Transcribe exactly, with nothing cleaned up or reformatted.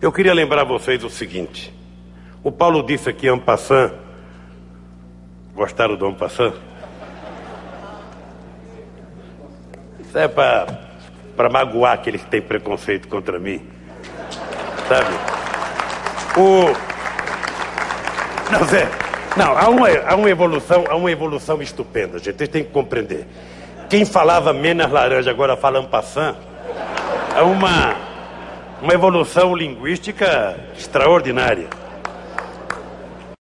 Eu queria lembrar a vocês o seguinte. O Paulo disse aqui, en passant. Gostaram do en passant? Isso é para magoar aqueles que têm preconceito contra mim. Sabe? O... Não, há uma, há uma evolução, há uma evolução estupenda, gente. Vocês têm que compreender. Quem falava menos laranja agora fala en passant. É uma, uma evolução linguística extraordinária.